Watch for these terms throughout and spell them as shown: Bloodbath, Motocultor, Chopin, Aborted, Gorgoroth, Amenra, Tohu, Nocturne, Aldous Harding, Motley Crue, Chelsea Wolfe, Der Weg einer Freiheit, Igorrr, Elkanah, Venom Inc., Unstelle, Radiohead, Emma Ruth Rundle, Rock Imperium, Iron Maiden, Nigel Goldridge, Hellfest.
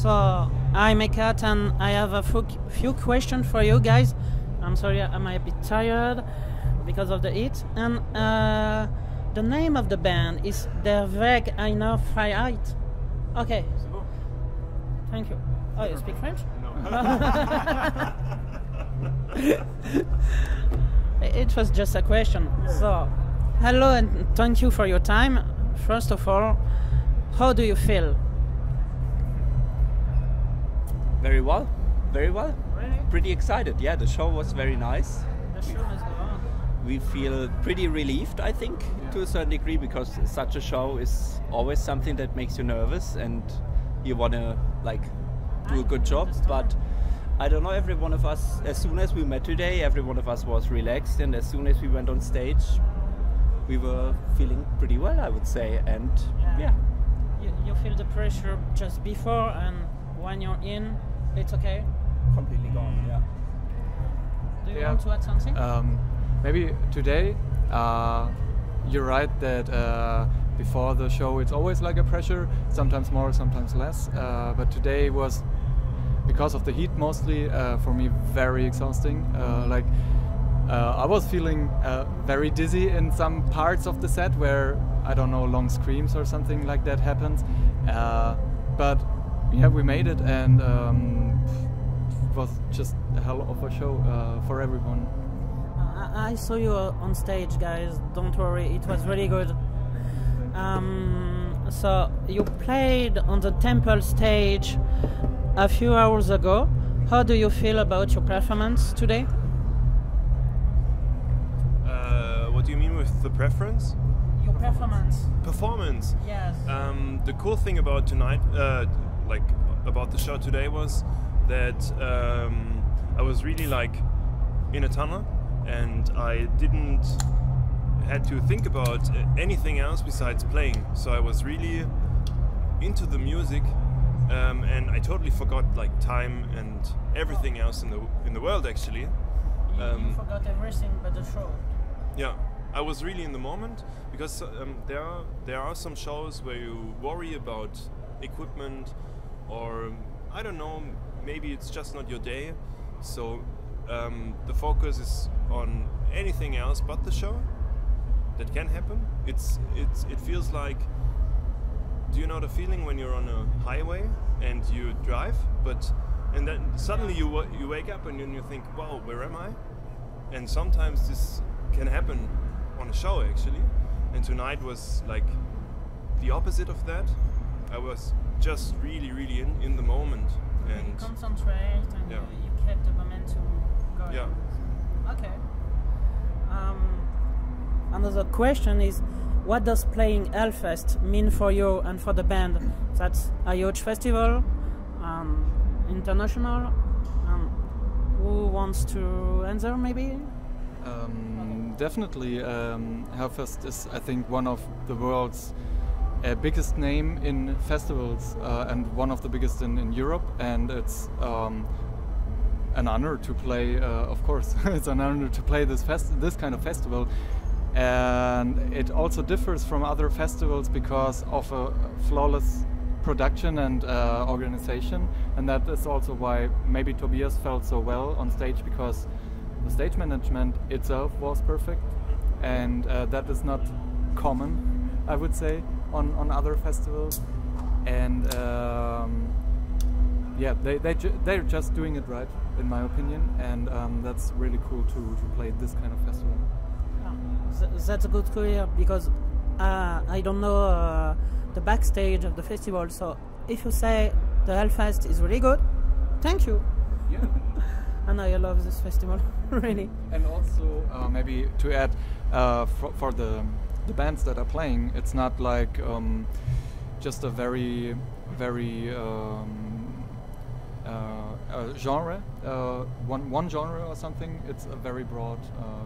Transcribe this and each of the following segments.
So, I'm Ekat and I have a few questions for you guys. I'm sorry, I'm a bit tired because of the heat. And the name of the band is Der Weg einer Freiheit. Okay. Thank you. Oh, you speak French? No. It was just a question. So, hello and thank you for your time. First of all, how do you feel? Very well. Very well. Really? Pretty excited. Yeah, the show was very nice. The show was good. We feel pretty relieved, I think, to a certain degree, because such a show is always something that makes you nervous and you want to, like, do a good job. But I don't know, every one of us, as soon as we met today, every one of us was relaxed, and as soon as we went on stage, we were feeling pretty well, I would say. And you feel the pressure just before, and when you're in, it's okay. Completely gone. Yeah. Do you want to add something? Maybe today. You're right that before the show, it's always like a pressure, sometimes more, sometimes less. But today was, because of the heat mostly, for me very exhausting. I was feeling very dizzy in some parts of the set where, I don't know, long screams or something like that happens. But yeah, we made it, and it was just a hell of a show for everyone. I saw you on stage, guys. Don't worry, it was really good. So you played on the temple stage a few hours ago. How do you feel about your performance today? What do you mean with the preference? Your performance. Performance? Yes. The cool thing about tonight, about the show today, was that I was really like in a tunnel, and I didn't had to think about anything else besides playing. So I was really into the music, and I totally forgot like time and everything else in the world actually. You forgot everything but the show. Yeah, I was really in the moment, because there are some shows where you worry about equipment, or I don't know, maybe it's just not your day, so the focus is on anything else but the show. That can happen. It feels like, do you know the feeling when you're on a highway and you drive, and then suddenly you wake up and then you think, wow, where am I? And sometimes this can happen on a show actually, and tonight was like the opposite of that. I was just really in the moment, and you concentrate, and you kept the momentum going. Yeah. Okay. Another question is, what does playing Hellfest mean for you and for the band? That's a huge festival, international. Who wants to answer? Maybe. Definitely, Hellfest is, I think, one of the world's biggest name in festivals, and one of the biggest in Europe, and it's an honor to play, of course, it's an honor to play this kind of festival. And it also differs from other festivals because of a flawless production and organization, and that is also why maybe Tobias felt so well on stage, because the stage management itself was perfect, and that is not common, I would say, on other festivals. And yeah, they're just doing it right, in my opinion, and that's really cool to play this kind of festival. That's a good career, because I don't know the backstage of the festival, so if you say the Hellfest is really good, thank you. Yeah. And I love this festival, really. And also, maybe to add, for the bands that are playing, it's not like just a very genre, one genre or something. It's a very broad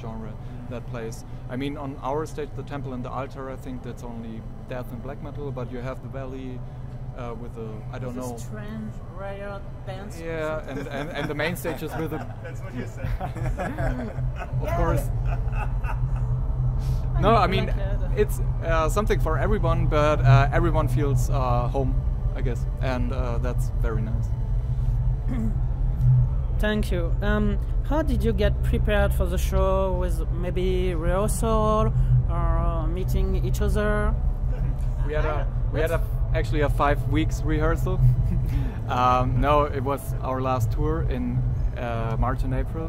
genre that plays. I mean, on our stage, the Temple and the Altar, I think that's only death and black metal, but you have the Valley with the, I don't know, strange, rare bands. Yeah, and the main stage is with the. That's what you said. Of course. No, I mean, it's something for everyone, but everyone feels home I guess, and that's very nice. Thank you. How did you get prepared for the show? With maybe rehearsal or meeting each other? We had actually a 5 weeks rehearsal. No, it was our last tour in March and April,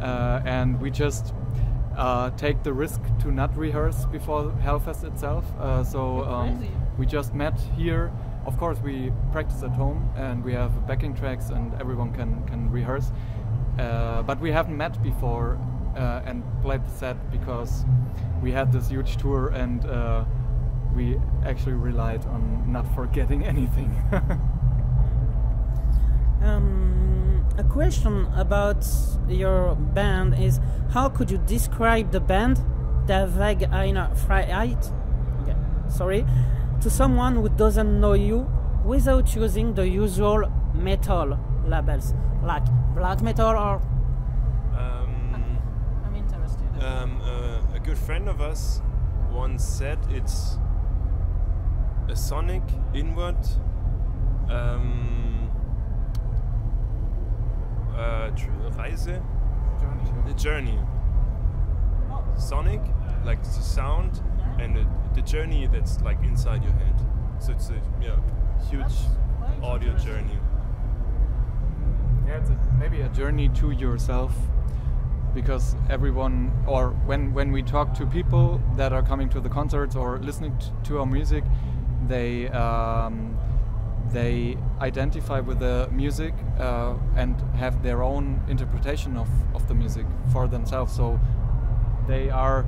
and we just take the risk to not rehearse before Hellfest itself. We just met here. Of course, we practice at home and we have backing tracks and everyone can rehearse. But we haven't met before and played the set because we had this huge tour and we actually relied on not forgetting anything. A question about your band is, how could you describe the band Der Weg einer Freiheit? Okay, sorry, to someone who doesn't know you without using the usual metal labels like black metal or... I'm interested. A good friend of us once said it's a sonic inward reise, the journey. Oh. Sonic, like the sound, yeah. And the journey that's like inside your head. So it's a huge audio journey. Yeah, it's maybe a journey to yourself, because everyone, or when we talk to people that are coming to the concerts or listening to our music, they identify with the music and have their own interpretation of the music for themselves. So they are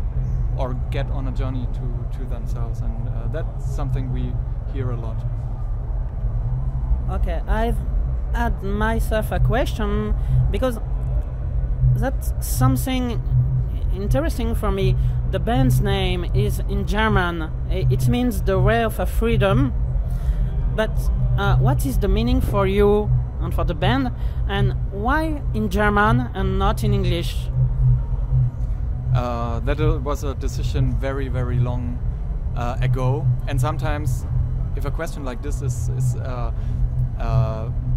or get on a journey to themselves, and that's something we hear a lot. Okay, I've had myself a question, because that's something interesting for me. The band's name is in German. It means the way of freedom. But what is the meaning for you and for the band, and why in German and not in English? That was a decision very, very long ago. And sometimes, if a question like this is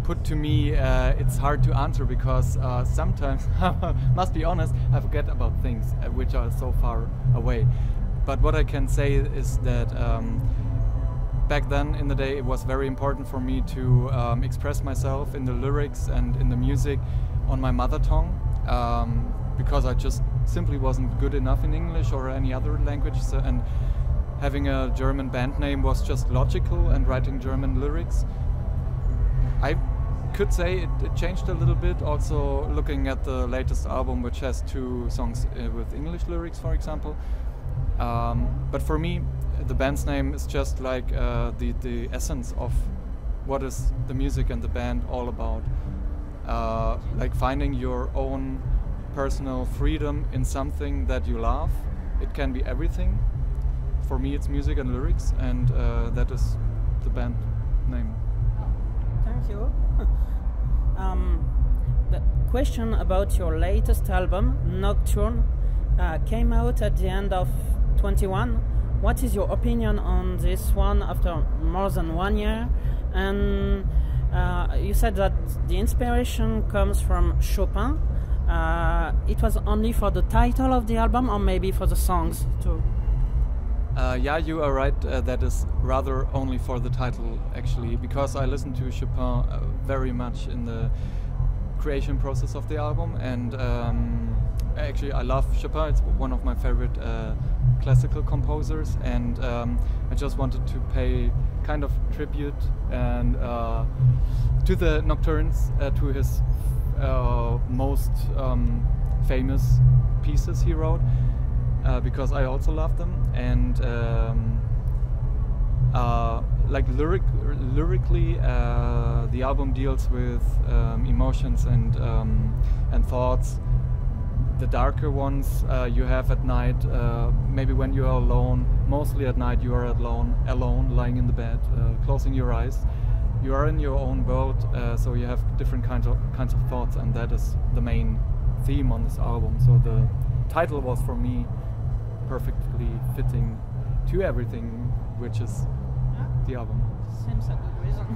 put to me, it's hard to answer, because sometimes, I must be honest, I forget about things which are so far away. But what I can say is that back then in the day, it was very important for me to express myself in the lyrics and in the music on my mother tongue, because I just simply wasn't good enough in English or any other language. So, and having a German band name was just logical, and writing German lyrics, I could say it changed a little bit. Also looking at the latest album, which has 2 songs with English lyrics, for example. But for me, the band's name is just like the essence of what is the music and the band all about. Like finding your own personal freedom in something that you love. It can be everything. For me, it's music and lyrics, and that is the band name. Thank you. The question about your latest album, Nocturne, came out at the end of 21. What is your opinion on this one after more than 1 year? And you said that the inspiration comes from Chopin. It was only for the title of the album, or maybe for the songs too? Yeah, you are right. That is rather only for the title, actually, because I listened to Chopin very much in the creation process of the album, and actually I love Chopin. It's one of my favorite classical composers, and I just wanted to pay kind of tribute and to the Nocturnes, to his most famous pieces he wrote, because I also love them, and like lyrically, the album deals with emotions and thoughts. The darker ones you have at night, maybe when you are alone. Mostly at night you are alone, lying in the bed, closing your eyes. You are in your own world, so you have different kinds of thoughts, and that is the main theme on this album. So the title was for me perfectly fitting to everything, which is The album. Seems a good reason.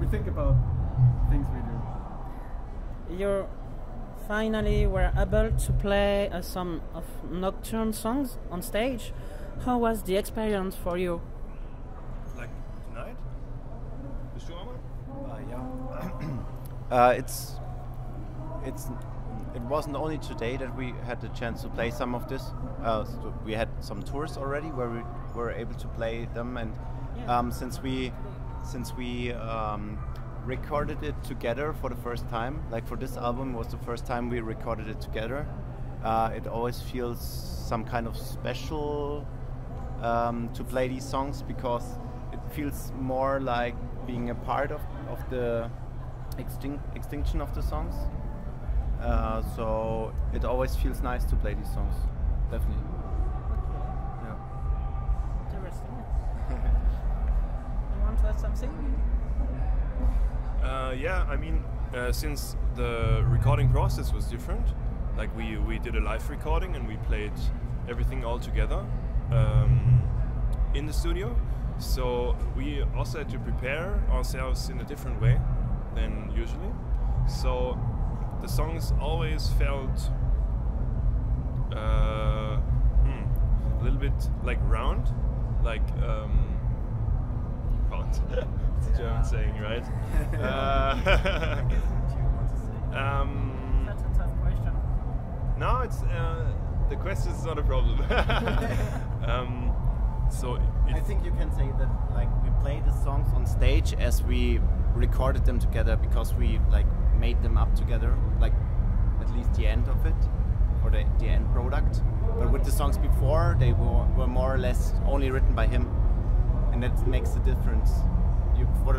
We think about things we do. You're finally were able to play some of Nocturne songs on stage. How was the experience for you? Like tonight? Yeah. It wasn't only today that we had the chance to play some of this. So we had some tours already where we were able to play them, and since we recorded it together for the first time, like for this album was the first time we recorded it together, it always feels some kind of special to play these songs, because it feels more like being a part of the extinction of the songs. So it always feels nice to play these songs, definitely. Okay. Yeah. Interesting. You want to add something? Yeah, I mean, since the recording process was different, like we did a live recording and we played everything all together in the studio, so we also had to prepare ourselves in a different way than usually. So the songs always felt a little bit like round, like it's a German saying, right? That's a tough question. No, it's the question is not a problem. So I think you can say that, like, we play the songs on stage as we recorded them together, because we like made them up together, like at least the end of it, or the end product. But with the songs before, they were more or less only written by him, and that makes the difference. For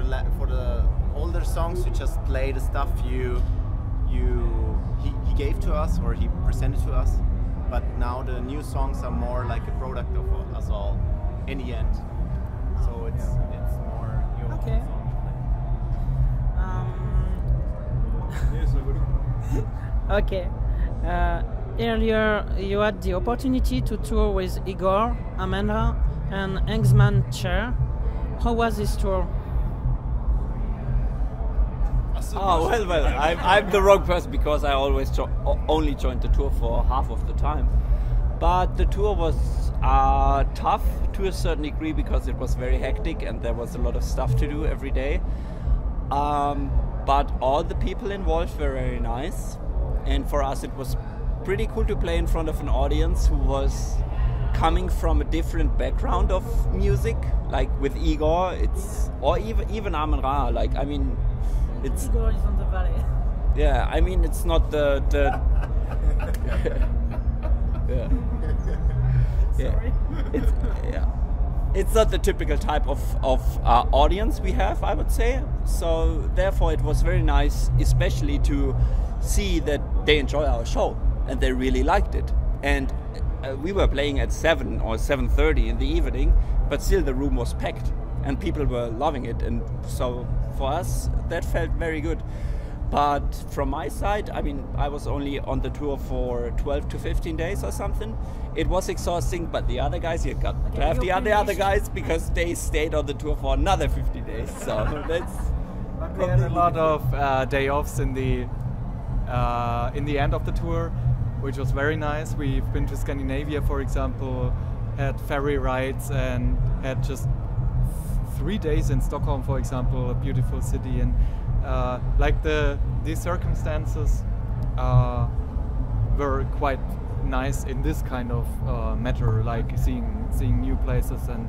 the older songs, you just play the stuff he gave to us, or he presented to us. But now the new songs are more like a product of us all in the end. So it's more your okay. Own song. Okay. Earlier you had the opportunity to tour with Igorrr, Amenra and Engsman Chair. How was this tour? Oh, well, I'm the wrong person, because I always only joined the tour for half of the time. But the tour was tough to a certain degree, because it was very hectic and there was a lot of stuff to do every day. But all the people involved were very nice, and for us it was pretty cool to play in front of an audience who was coming from a different background of music. Like with Igorrr, it's or even Amenra. Like, I mean, it's Igorrr is on the valley. Yeah, I mean, it's not the yeah. Sorry. It's not the typical type of audience we have, I would say. So therefore it was very nice, especially to see that they enjoy our show and they really liked it. And we were playing at 7 or 7:30 in the evening, but still the room was packed and people were loving it. And so for us that felt very good. But from my side, I mean, I was only on the tour for 12 to 15 days or something. It was exhausting, but the other guys, you got to have the other guys, because they stayed on the tour for another 50 days. So that's. But we had a lot of day offs in the end of the tour, which was very nice. We've been to Scandinavia, for example, had ferry rides, and had just 3 days in Stockholm, for example, a beautiful city. And like these circumstances were quite nice in this kind of matter, like seeing new places, and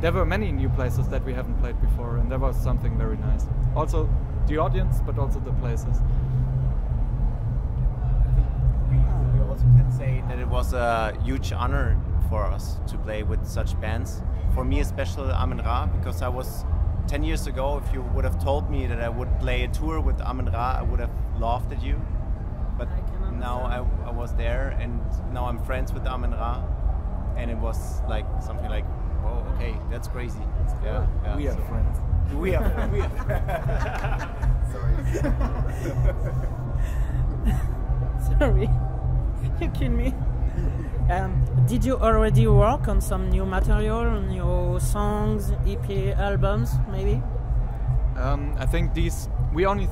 there were many new places that we haven't played before, and there was something very nice. Also the audience, but also the places. I think we also can say that it was a huge honor for us to play with such bands. For me especially Amenra, because I was 10 years ago, if you would have told me that I would play a tour with Amenra, I would have laughed at you. But now I was there, and now I'm friends with Amenra, and it was like something like, whoa, okay, that's crazy. Yeah, yeah. We are friends. We are friends. Sorry. Sorry. You kill me. Did you already work on some new material, new songs, EP, albums, maybe? I think these... We only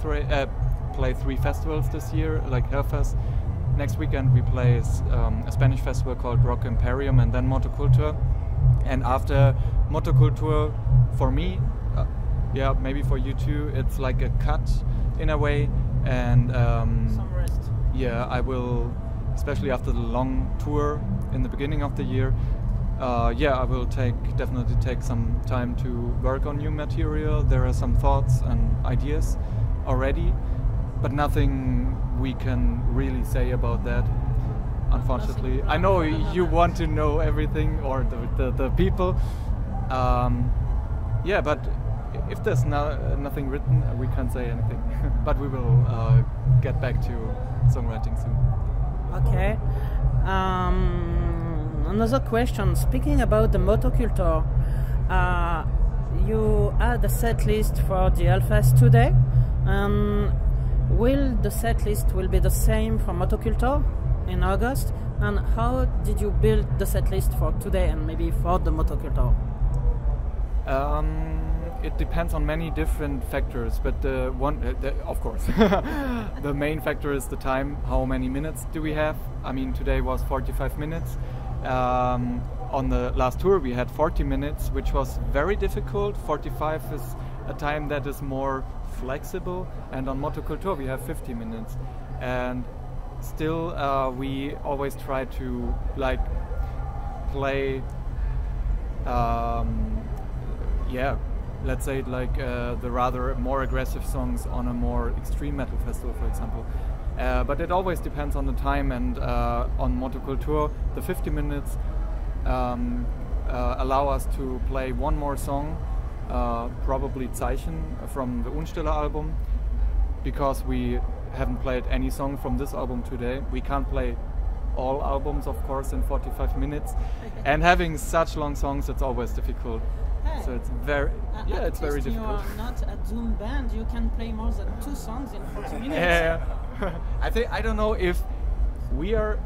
play three festivals this year, like Hellfest. Next weekend we play a Spanish festival called Rock Imperium, and then Motocultor. And after Motocultor, for me, yeah, maybe for you too, it's like a cut in a way, and some rest. Yeah, I will, especially after the long tour in the beginning of the year, yeah, I will definitely take some time to work on new material. There are some thoughts and ideas already, but nothing we can really say about that, unfortunately. I know you want to know everything, or the people, yeah, but if there's nothing written, we can't say anything. But we will get back to songwriting soon. Okay. Another question. Speaking about the Motocultor, you had a set list for the Hellfest today. Will the set list will be the same for Motocultor in August? And how did you build the set list for today and maybe for the Motocultor? It depends on many different factors, but of course, the main factor is the time. How many minutes do we have? I mean, today was 45 minutes. On the last tour we had 40 minutes, which was very difficult. 45 is a time that is more flexible, and on Motocultor we have 50 minutes. And still, we always try to like play, yeah, let's say like the rather more aggressive songs on a more extreme metal festival, for example. But it always depends on the time, and on Motocultur the 50 minutes allow us to play one more song, probably Zeichen from the Unstelle album, because we haven't played any song from this album today. We can't play all albums, of course, in 45 minutes, and having such long songs, it's always difficult. Hey. So it's very, yeah, it's very difficult. You are not a doom band. You can play more than two songs in 40 minutes. Yeah. I don't know if we are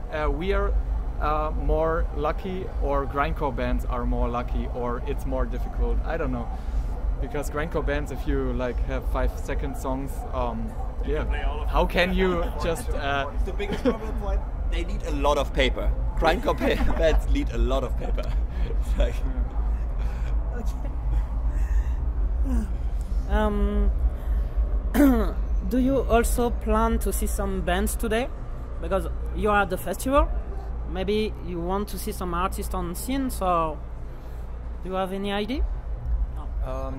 more lucky, or grindcore bands are more lucky, or it's more difficult. I don't know, because grindcore bands, if you like have 5-second songs, yeah, how can you just? The biggest problem point. They need a lot of paper. Grindcore bands need a lot of paper. It's like. Okay. Do you also plan to see some bands today? Because you are at the festival, maybe you want to see some artists on scene, so do you have any idea? No.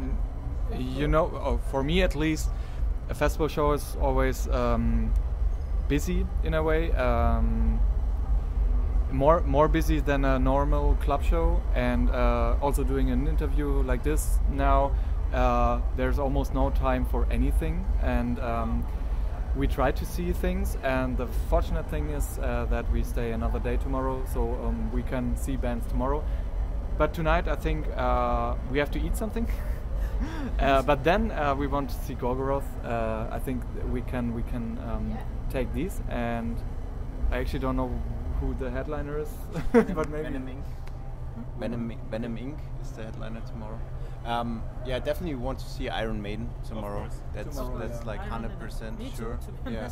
You know, for me at least, a festival show is always busy in a way, more busy than a normal club show, and also doing an interview like this now, there's almost no time for anything, and we try to see things, and the fortunate thing is that we stay another day tomorrow, so we can see bands tomorrow. But tonight I think we have to eat something. But then we want to see Gorgoroth. I think we can take these, and I actually don't know who the headliner is, but maybe Venom Inc. Venom Inc. is the headliner tomorrow. Yeah, I definitely want to see Iron Maiden tomorrow. That's yeah. Like 100% sure. Yeah.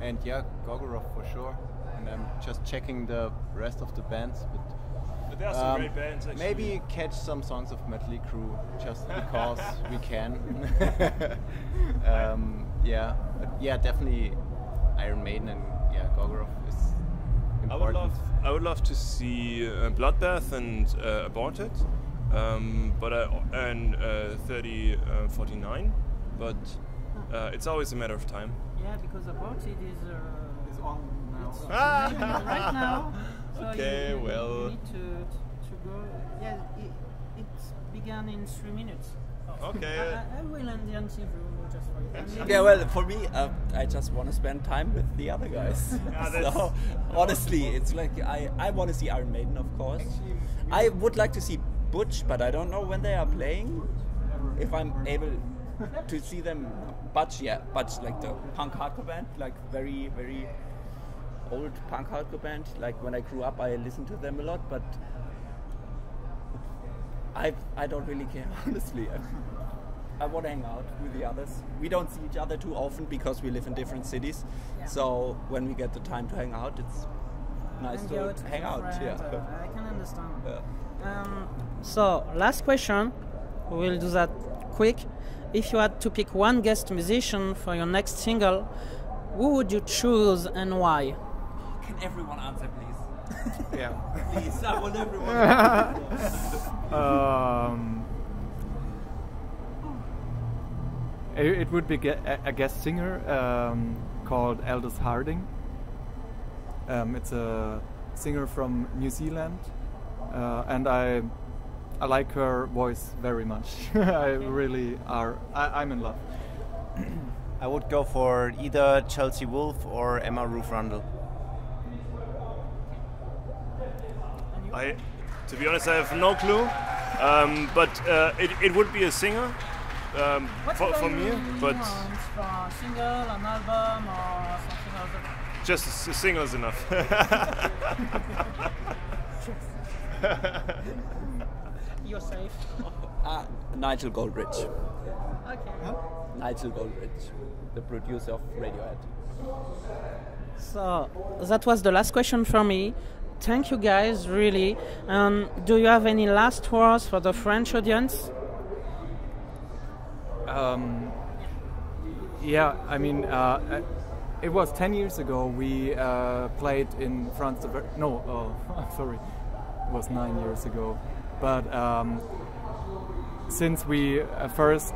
And yeah, Gorgoroth for sure. And I'm just checking the rest of the bands. But there are some great bands. Actually. Maybe catch some songs of Motley Crue, just because we can. Yeah, but yeah, definitely Iron Maiden and yeah, Gorgoroth is. I would love to see Bloodbath and Aborted, but and 3049, but it's always a matter of time. Yeah, because Aborted is on now. It's right now. So okay, you need to go. Yeah, it began in 3 minutes. Okay. I will end the interview just for you. Yeah, well, for me, I just want to spend time with the other guys. Yeah, so, honestly, it's like I want to see Iron Maiden, of course. Actually, I would like to see Butch, but I don't know when they are playing. If I'm able to see them, Butch, yeah, Butch, like the punk hardcore band, like very, very old punk hardcore band. Like when I grew up, I listened to them a lot, but I don't really care, honestly. I want to hang out with the others. We don't see each other too often because we live in different cities. Yeah. So when we get the time to hang out, it's nice to hang out. Yeah. I can understand. Yeah. So last question, we will do that quick. If you had to pick one guest musician for your next single, who would you choose and why? Can everyone answer, please? Yeah. Please, I want everyone. It would be a guest singer called Aldous Harding. It's a singer from New Zealand, and I like her voice very much. I'm in love. I would go for either Chelsea Wolfe or Emma Ruth Rundle. To be honest, I have no clue, but it would be a singer. For me, but for single, an album, or something like that. Just a single is enough. You're safe. Nigel Goldridge. Okay. Huh? Nigel Goldridge, the producer of Radiohead. So that was the last question for me. Thank you guys, really. Do you have any last words for the French audience? Yeah, I mean, it was 10 years ago we played in France. It was 9 years ago. But since we first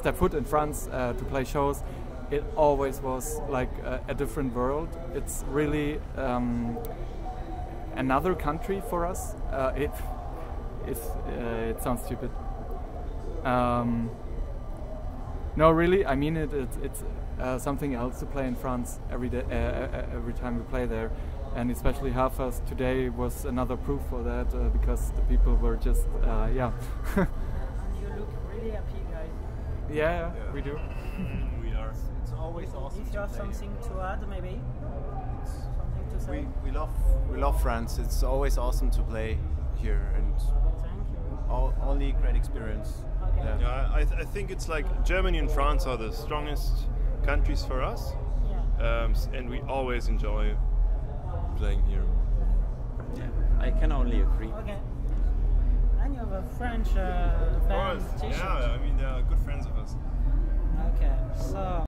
stepped foot in France to play shows, it always was like a different world. It's really another country for us. It sounds stupid. No, really, I mean it. It's something else to play in France every day, every time we play there, and especially Hellfest today was another proof for that because the people were just yeah. And you look really happy, guys. Yeah, yeah. We do. We are. It's always awesome. If you have something to add, maybe something to say. We love France. It's always awesome to play here, and only great experience. Yeah, yeah. I think it's like Germany and France are the strongest countries for us, yeah. And we always enjoy playing here. Yeah, I can only agree. Okay. And you have a French band t-shirt. Yeah, I mean they are good friends of us. Okay, so.